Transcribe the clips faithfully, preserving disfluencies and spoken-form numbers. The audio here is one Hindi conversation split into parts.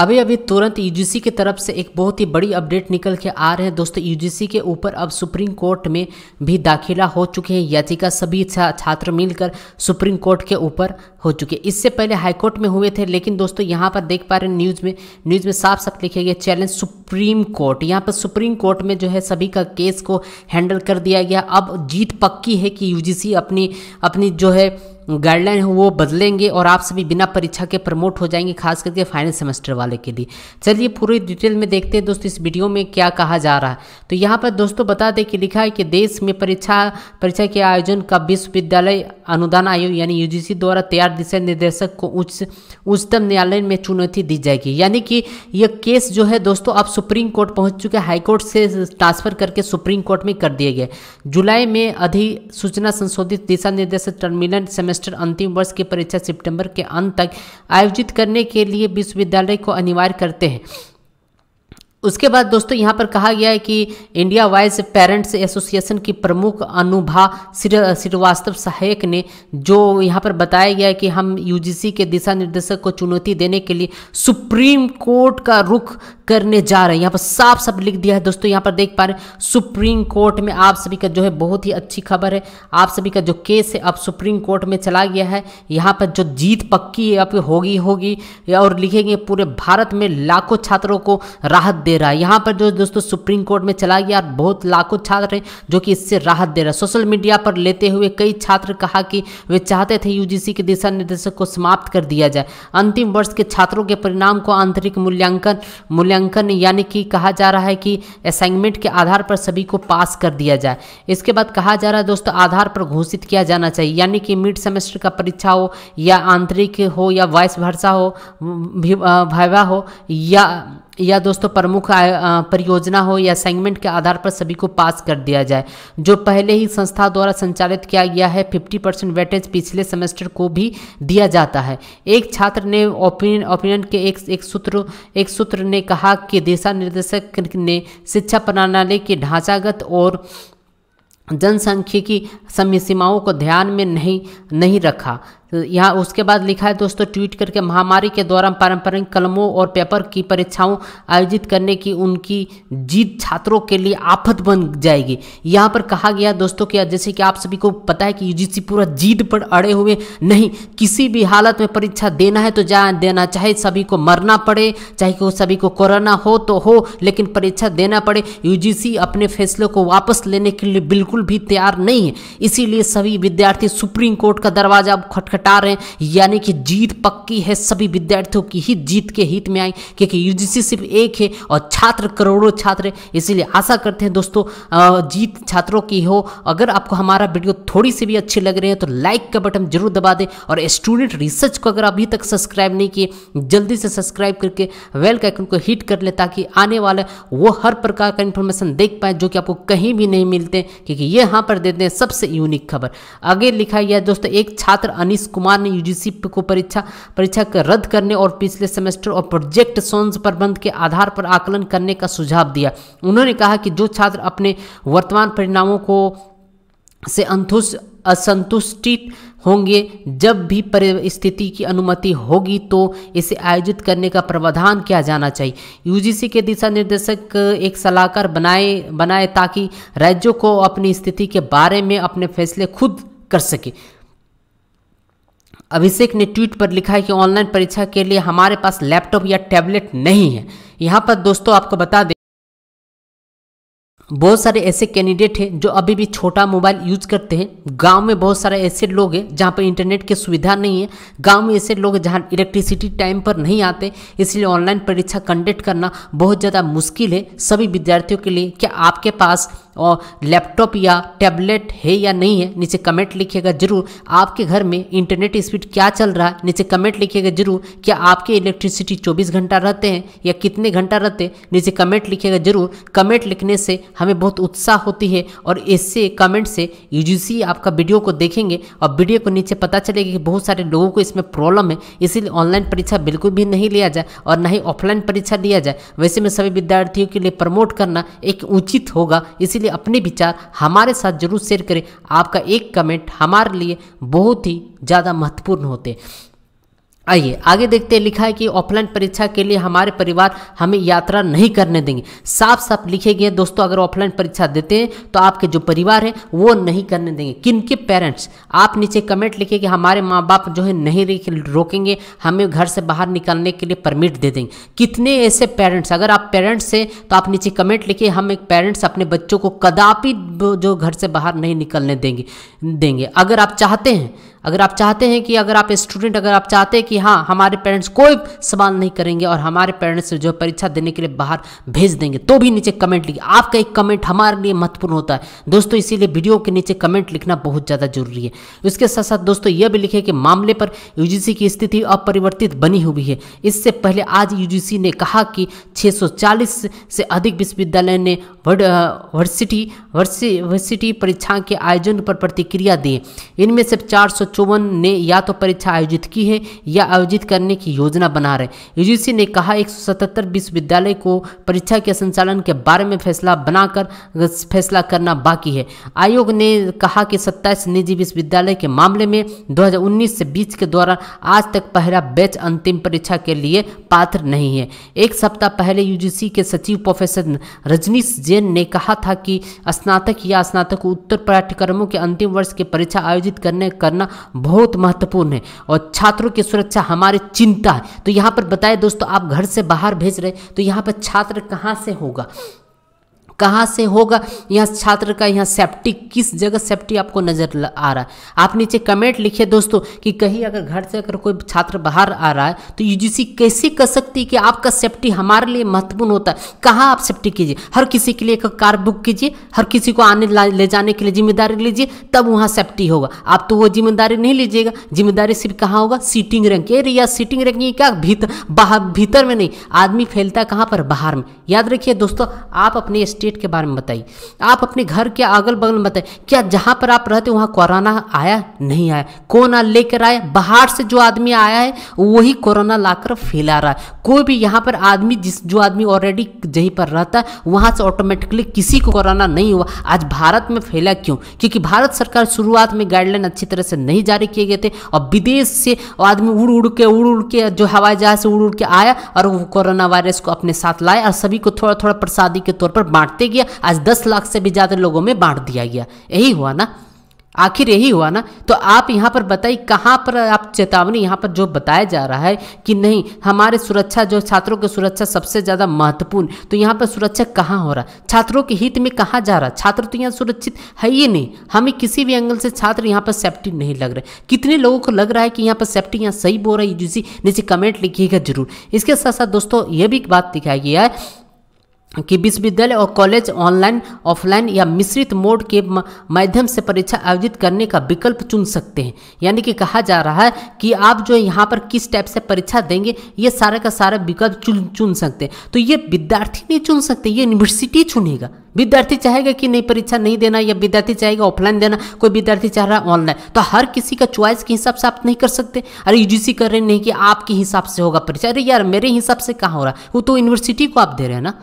अभी अभी तुरंत यूजीसी की तरफ से एक बहुत ही बड़ी अपडेट निकल के आ रहे हैं दोस्तों। यूजीसी के ऊपर अब सुप्रीम कोर्ट में भी दाखिला हो चुके हैं याचिका, सभी छात्र मिलकर सुप्रीम कोर्ट के ऊपर हो चुके। इससे पहले हाईकोर्ट में हुए थे, लेकिन दोस्तों यहाँ पर देख पा रहे हैं न्यूज़ में न्यूज़ में साफ साफ लिखे गए चैलेंज सुप्रीम कोर्ट। यहाँ पर सुप्रीम कोर्ट में जो है सभी का केस को हैंडल कर दिया गया। अब जीत पक्की है कि यूजीसी अपनी अपनी जो है गाइडलाइन है वो बदलेंगे और आप सभी बिना परीक्षा के प्रमोट हो जाएंगे, खास करके फाइनल सेमेस्टर वाले के लिए। चलिए पूरी डिटेल में देखते हैं दोस्तों इस वीडियो में क्या कहा जा रहा है। तो यहाँ पर दोस्तों बता दें कि लिखा है कि देश में परीक्षा परीक्षा के आयोजन का विश्वविद्यालय अनुदान आयोग यानी यूजीसी द्वारा तैयार दिशा निर्देशक को उच्च उच्चतम न्यायालय में चुनौती दी जाएगी। यानी कि यह केस जो है दोस्तों अब सुप्रीम कोर्ट पहुँच चुके, हाईकोर्ट से ट्रांसफर करके सुप्रीम कोर्ट में कर दिए गए। जुलाई में अधिसूचना संशोधित दिशा निर्देशक टर्मिनल सेमेस्टर अंतिम वर्ष की परीक्षा सितंबर के अंत तक आयोजित करने के लिए विश्वविद्यालय को अनिवार्य करते हैं। उसके बाद दोस्तों यहाँ पर कहा गया है कि इंडिया वाइज पेरेंट्स एसोसिएशन की प्रमुख अनुभा श्रीवास्तव सहायक ने जो यहाँ पर बताया गया है कि हम यूजीसी के दिशा निर्देशक को चुनौती देने के लिए सुप्रीम कोर्ट का रुख करने जा रहे हैं। यहाँ पर साफ साफ लिख दिया है दोस्तों। यहाँ पर देख पा रहे हैं सुप्रीम कोर्ट में आप सभी का जो है बहुत ही अच्छी खबर है। आप सभी का जो केस है अब सुप्रीम कोर्ट में चला गया है। यहाँ पर जो जीत पक्की है अब होगी होगी और लिखेंगे पूरे भारत में लाखों छात्रों को राहत दे रहा है। यहाँ पर जो दोस्तों सुप्रीम कोर्ट में चला गया, बहुत लाखों छात्र हैं जो कि इससे राहत दे रहा है। सोशल मीडिया पर लेते हुए कई छात्र कहा कि वे चाहते थे यूजीसी के दिशा निर्देशक को समाप्त कर दिया जाए। अंतिम वर्ष के छात्रों के परिणाम को आंतरिक मूल्यांकन मूल्यांकन यानी कि कहा जा रहा है कि असाइनमेंट के आधार पर सभी को पास कर दिया जाए। इसके बाद कहा जा रहा है दोस्तों आधार पर घोषित किया जाना चाहिए, यानी कि मिड सेमेस्टर का परीक्षा हो या आंतरिक हो या वाइस वर्सा हो वाइवा हो या या दोस्तों प्रमुख परियोजना हो या सेगमेंट के आधार पर सभी को पास कर दिया जाए। जो पहले ही संस्था द्वारा संचालित किया गया है पचास परसेंट वेटेज पिछले सेमेस्टर को भी दिया जाता है। एक छात्र ने ओपिनियन ओपिनियन के एक एक सूत्र एक सूत्र ने कहा कि दिशा निर्देशक ने शिक्षा प्रणाली के ढांचागत और जनसांख्यिकी सीमाओं को ध्यान में नहीं नहीं रखा। यहाँ उसके बाद लिखा है दोस्तों ट्वीट करके महामारी के दौरान पारंपरिक कलमों और पेपर की परीक्षाओं आयोजित करने की उनकी जीत छात्रों के लिए आफत बन जाएगी। यहाँ पर कहा गया दोस्तों कि जैसे कि आप सभी को पता है कि यूजीसी पूरा जीत पर अड़े हुए नहीं, किसी भी हालत में परीक्षा देना है तो जा देना, चाहे सभी को मरना पड़े, चाहे सभी को कोरोना हो तो हो, लेकिन परीक्षा देना पड़े। यूजीसी अपने फैसलों को वापस लेने के लिए बिल्कुल भी तैयार नहीं है। इसीलिए सभी विद्यार्थी सुप्रीम कोर्ट का दरवाजा अब खटखट रहे हैं, यानी कि जीत पक्की है, सभी विद्यार्थियों की ही जीत के हित में आए क्योंकि यूजीसी सिर्फ एक है और छात्र करोड़ों छात्र। इसीलिए आशा करते हैं दोस्तों जीत छात्रों की हो। अगर आपको हमारा वीडियो थोड़ी सी भी अच्छी लग रही है तो लाइक का बटन जरूर दबा दें और स्टूडेंट रिसर्च को अगर अभी तक सब्सक्राइब नहीं किए जल्दी से सब्सक्राइब करके बेल के आइकन को हिट कर ले ताकि आने वाला वो हर प्रकार का इंफॉर्मेशन देख पाए जो कि आपको कहीं भी नहीं मिलते क्योंकि ये यहाँ पर देते हैं सबसे यूनिक खबर। आगे लिखा गया दोस्तों एक छात्र अनिश कुमार ने यूजीसी को परीक्षा परीक्षा रद्द करने और पिछले सेमेस्टर और प्रोजेक्ट सोन्स प्रबंध के आधार पर आकलन करने का सुझाव दिया। उन्होंने कहा कि जो छात्र अपने वर्तमान परिणामों को से अंतुष्ट असंतुष्टित होंगे जब भी परिस्थिति की अनुमति होगी तो इसे आयोजित करने का प्रावधान किया जाना चाहिए। यूजीसी के दिशा निर्देशक एक सलाहकार बनाए बनाए ताकि राज्यों को अपनी स्थिति के बारे में अपने फैसले खुद कर सके। अभिषेक ने ट्वीट पर लिखा है कि ऑनलाइन परीक्षा के लिए हमारे पास लैपटॉप या टैबलेट नहीं है। यहाँ पर दोस्तों आपको बता दें बहुत सारे ऐसे कैंडिडेट हैं जो अभी भी छोटा मोबाइल यूज करते हैं। गांव में बहुत सारे ऐसे लोग हैं जहां पर इंटरनेट की सुविधा नहीं है, गांव में ऐसे लोग जहां इलेक्ट्रिसिटी टाइम पर नहीं आते, इसलिए ऑनलाइन परीक्षा कंडक्ट करना बहुत ज़्यादा मुश्किल है सभी विद्यार्थियों के लिए। क्या आपके पास और लैपटॉप या टैबलेट है या नहीं है? नीचे कमेंट लिखिएगा जरूर। आपके घर में इंटरनेट स्पीड क्या चल रहा है? नीचे कमेंट लिखिएगा जरूर। क्या आपके इलेक्ट्रिसिटी चौबीस घंटा रहते हैं या कितने घंटा रहते हैं? नीचे कमेंट लिखिएगा जरूर। कमेंट लिखने से हमें बहुत उत्साह होती है और इससे कमेंट से यूजीसी आपका वीडियो को देखेंगे और वीडियो को नीचे पता चलेगा कि बहुत सारे लोगों को इसमें प्रॉब्लम है, इसीलिए ऑनलाइन परीक्षा बिल्कुल भी नहीं लिया जाए और ना ही ऑफलाइन परीक्षा लिया जाए। वैसे में सभी विद्यार्थियों के लिए प्रमोट करना एक उचित होगा, इसीलिए अपने विचार हमारे साथ जरूर शेयर करें। आपका एक कमेंट हमारे लिए बहुत ही ज़्यादा महत्वपूर्ण होते हैं। आइए आगे देखते हैं, लिखा है कि ऑफलाइन परीक्षा के लिए हमारे परिवार हमें यात्रा नहीं करने देंगे। साफ साफ लिखे गए दोस्तों, अगर ऑफलाइन परीक्षा देते हैं तो आपके जो परिवार है वो नहीं करने देंगे। किनके पेरेंट्स? आप नीचे कमेंट लिखे कि हमारे माँ बाप जो है नहीं रोकेंगे, हमें घर से बाहर निकलने के लिए परमिट दे देंगे। कितने ऐसे पेरेंट्स, अगर आप पेरेंट्स हैं तो आप नीचे कमेंट लिखे, हम एक पेरेंट्स अपने बच्चों को कदापि जो घर से बाहर नहीं निकलने देंगे देंगे अगर आप चाहते हैं अगर आप चाहते हैं कि अगर आप स्टूडेंट अगर आप चाहते हैं कि हाँ हमारे पेरेंट्स कोई सवाल नहीं करेंगे और हमारे पेरेंट्स जो परीक्षा देने के लिए बाहर भेज देंगे, तो भी नीचे कमेंट लिखिए। आपका एक कमेंट हमारे लिए महत्वपूर्ण होता है दोस्तों, इसीलिए वीडियो के नीचे कमेंट लिखना बहुत ज़्यादा जरूरी है। उसके साथ साथ दोस्तों यह भी लिखे कि मामले पर यूजीसी की स्थिति अपरिवर्तित बनी हुई है। इससे पहले आज यूजीसी ने कहा कि छः सौ चालीस से अधिक विश्वविद्यालय ने वर्सिटी वर्सिटी परीक्षा के आयोजन पर प्रतिक्रिया दी। इनमें से चार सौ चौवन ने या तो परीक्षा आयोजित की है या आयोजित करने की योजना बना रहे। यूजीसी ने कहा एक सौ सतहत्तर विश्वविद्यालय को परीक्षा के संचालन के बारे में फैसला बनाकर फैसला करना बाकी है। आयोग ने कहा कि सत्ताईस निजी विश्वविद्यालय के मामले में दो हज़ार उन्नीस से बीस के दौरान आज तक पहला बैच अंतिम परीक्षा के लिए पात्र नहीं है। एक सप्ताह पहले यूजीसी के सचिव प्रोफेसर रजनीश जैन ने कहा था कि स्नातक या स्नातक उत्तर पाठ्यक्रमों के अंतिम वर्ष की परीक्षा आयोजित करने करना बहुत महत्वपूर्ण है और छात्रों की सुरक्षा हमारी चिंता है। तो यहाँ पर बताए दोस्तों, आप घर से बाहर भेज रहे तो यहाँ पर छात्र कहाँ से होगा कहाँ से होगा यहाँ छात्र का यहाँ सेफ्टी, किस जगह सेफ्टी आपको नज़र आ रहा है? आप नीचे कमेंट लिखिए दोस्तों कि कहीं अगर घर से अगर कोई छात्र बाहर आ रहा है तो यूजीसी कैसे कर सकती है कि आपका सेफ्टी हमारे लिए महत्वपूर्ण होता है। कहाँ आप सेफ्टी कीजिए? हर किसी के लिए एक कार बुक कीजिए, हर किसी को आने ले जाने के लिए जिम्मेदारी लीजिए, तब वहाँ सेफ्टी होगा। आप तो वो जिम्मेदारी नहीं लीजिएगा। जिम्मेदारी सिर्फ कहाँ होगा? Seating rank area, seating rank क्या भीतर बाहर भीतर में नहीं, आदमी फैलता कहाँ पर? बाहर में। याद रखिए दोस्तों, आप अपने स्टेट के बारे में बताइए, आप अपने घर के अगल बगल में बताइए, क्या जहां पर आप रहते वहां कोरोना आया नहीं आया? कोरोना लेकर आया? बाहर से जो आदमी आया है वही कोरोना लाकर फैला रहा है। कोई भी यहां पर आदमी जिस जो आदमी ऑलरेडी जहीं पर रहता है वहां से ऑटोमेटिकली किसी को कोरोना नहीं हुआ। आज भारत में फैला क्यों? क्योंकि भारत सरकार शुरुआत में गाइडलाइन अच्छी तरह से नहीं जारी किए गए थे और विदेश से आदमी उड़ उड़ के उड़ उड़ के जो हवाई जहाज से उड़ उड़ के आया और कोरोना वायरस को अपने साथ लाया और सभी को थोड़ा थोड़ा प्रसादी के तौर पर बांट गया। आज दस लाख से भी ज्यादा लोगों में बांट दिया गया। यही हुआ ना, आखिर यही हुआ ना। तो आप यहाँ पर बताइए कहाँ पर आप चेतावनी, यहाँ पर जो बताया जा रहा है कि नहीं हमारे सुरक्षा जो छात्रों की सुरक्षा सबसे ज़्यादा महत्वपूर्ण, तो यहाँ पर सुरक्षा कहाँ हो रहा है? छात्रों के हित में कहाँ जा रहा है? छात्र तो यहाँ सुरक्षित है ही नहीं। हमें किसी भी एंगल से छात्र यहाँ पर सेफ्टी नहीं लग रहे। कितने लोगों को लग रहा है कि यहाँ पर सेफ्टी यहाँ सही बोल रहा है यूजीसी? नीचे कमेंट लिखिएगा जरूर। इसके साथ साथ दोस्तों यह भी बात दिखाई गई है कि विश्वविद्यालय और कॉलेज ऑनलाइन ऑफलाइन या मिश्रित मोड के माध्यम से परीक्षा आयोजित करने का विकल्प चुन सकते हैं। यानी कि कहा जा रहा है कि आप जो यहाँ पर किस टाइप से परीक्षा देंगे ये सारा का सारा विकल्प चुन चुन सकते हैं। तो ये विद्यार्थी नहीं चुन सकते, ये यूनिवर्सिटी चुनेगा। विद्यार्थी चाहेगा कि नहीं परीक्षा नहीं देना, या विद्यार्थी चाहेगा ऑफलाइन देना, कोई विद्यार्थी चाह रहा है ऑनलाइन। तो हर किसी का चॉइस के हिसाब से आप नहीं कर सकते। अरे यूजीसी कर रहे नहीं कि आपके हिसाब से होगा परीक्षा, अरे यार मेरे हिसाब से कहाँ हो रहा है? वो तो यूनिवर्सिटी को आप दे रहे हैं ना,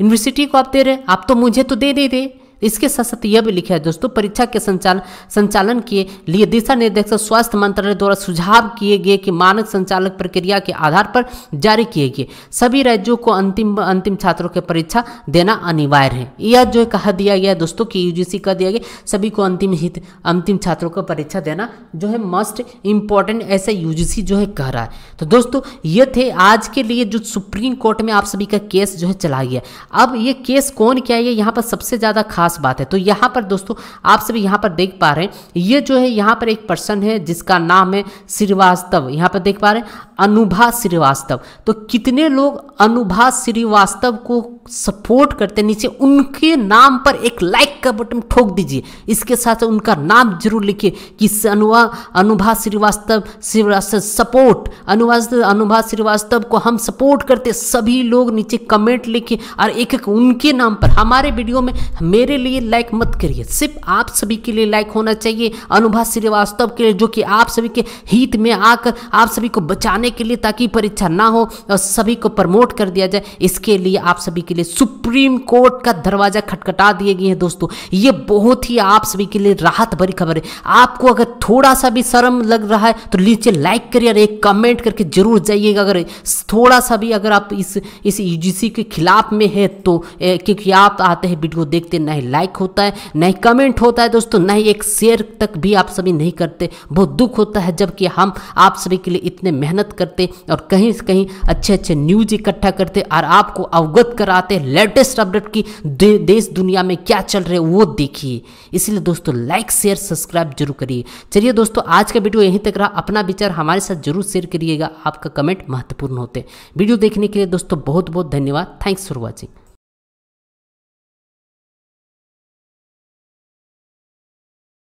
यूनिवर्सिटी को आप दे रहे हैं, आप तो मुझे तो दे दे दे। इसके साथ साथ यह भी लिखा है दोस्तों, परीक्षा के संचालन संचालन के लिए दिशा निर्देश स्वास्थ्य मंत्रालय द्वारा सुझाव किए गए कि मानक संचालक प्रक्रिया के आधार पर जारी किए गए सभी राज्यों को अंतिम अंतिम छात्रों के परीक्षा देना अनिवार्य है। यह जो कहा दिया गया दोस्तों कि यूजीसी का दिया गया सभी को अंतिम हित अंतिम छात्रों को परीक्षा देना जो है मस्ट इम्पॉर्टेंट, ऐसा यूजीसी जो है कह रहा है। तो दोस्तों ये थे आज के लिए जो सुप्रीम कोर्ट में आप सभी का केस जो है चला गया। अब ये केस कौन क्या है यहाँ पर सबसे ज़्यादा खास बात है। तो यहां पर दोस्तों आप सभी यहां पर देख पा रहे हैं, ये जो है यहां पर एक पर्सन है जिसका नाम है श्रीवास्तव, यहां पर देख पा रहे हैं अनुभा श्रीवास्तव। तो कितने लोग अनुभा श्रीवास्तव को सपोर्ट करते, नीचे उनके नाम पर एक लाइक का बटन ठोक दीजिए। इसके साथ उनका नाम जरूर लिखिए कि अनुवा अनुभा श्रीवास्तव श्रीवास्तव सपोर्ट अनुवास्तव अनुभा श्रीवास्तव को हम सपोर्ट करते। सभी लोग नीचे कमेंट लिखिए और एक एक उनके नाम पर हमारे वीडियो में मेरे लिए लाइक मत करिए, सिर्फ आप सभी के लिए लाइक होना चाहिए अनुभा श्रीवास्तव के लिए, जो कि आप सभी के हित में आकर आप सभी को बचाने के लिए, ताकि परीक्षा ना हो और सभी को प्रमोट कर दिया जाए। इसके लिए आप सभी के लिए सुप्रीम कोर्ट का दरवाजा खटखटा दिए गए हैं दोस्तों। ये बहुत ही आप सभी के लिए राहत भरी खबर है। आपको अगर थोड़ा सा भी शर्म लग रहा है तो नीचे लाइक करिए और एक कमेंट करके जरूर जाइएगा। अगर थोड़ा सा भी अगर आप इस इस यूजीसी के खिलाफ में है तो, क्योंकि आप आते हैं वीडियो देखते, ना ही लाइक होता है, ना ही कमेंट होता है दोस्तों, ना ही एक शेयर तक भी आप सभी नहीं करते। बहुत दुख होता है, जबकि हम आप सभी के लिए इतने मेहनत करते और कहीं से कहीं अच्छे अच्छे न्यूज इकट्ठा करते और आपको अवगत कराते लेटेस्ट अपडेट की, दे, देश दुनिया में क्या चल रहा है वो देखिए। इसलिए दोस्तों लाइक शेयर सब्सक्राइब जरूर करिए। चलिए दोस्तों आज का वीडियो यहीं तक रहा, अपना विचार हमारे साथ जरूर शेयर करिएगा, आपका कमेंट महत्वपूर्ण होते। वीडियो देखने के लिए दोस्तों बहुत बहुत धन्यवाद। Thanks for watching.